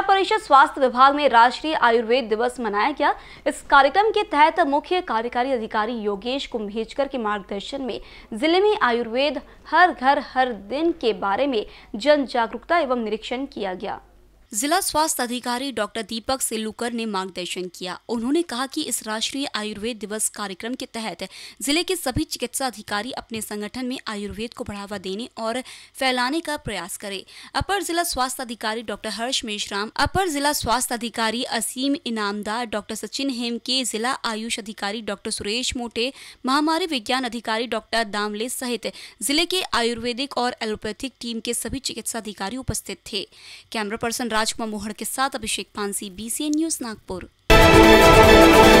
जिला परिषद स्वास्थ्य विभाग में राष्ट्रीय आयुर्वेद दिवस मनाया गया। इस कार्यक्रम के तहत मुख्य कार्यकारी अधिकारी योगेश कुंभेचर के मार्गदर्शन में जिले में आयुर्वेद हर घर हर दिन के बारे में जन जागरूकता एवं निरीक्षण किया गया। जिला स्वास्थ्य अधिकारी डॉक्टर दीपक सेलूकर ने मार्गदर्शन किया। उन्होंने कहा कि इस राष्ट्रीय आयुर्वेद दिवस कार्यक्रम के तहत जिले के सभी चिकित्सा अधिकारी अपने संगठन में आयुर्वेद को बढ़ावा देने और फैलाने का प्रयास करें। अपर जिला स्वास्थ्य अधिकारी डॉक्टर हर्ष मेश्राम, अपर जिला स्वास्थ्य अधिकारी असीम इनामदार, डॉक्टर सचिन हेम के जिला आयुष अधिकारी डॉक्टर सुरेश मोटे, महामारी विज्ञान अधिकारी डॉक्टर दामले सहित जिले के आयुर्वेदिक और एलोपैथिक टीम के सभी चिकित्सा अधिकारी उपस्थित थे। कैमरा पर्सन राजकुमार मोहड़ के साथ अभिषेक पांसी, BCN न्यूज़ नागपुर।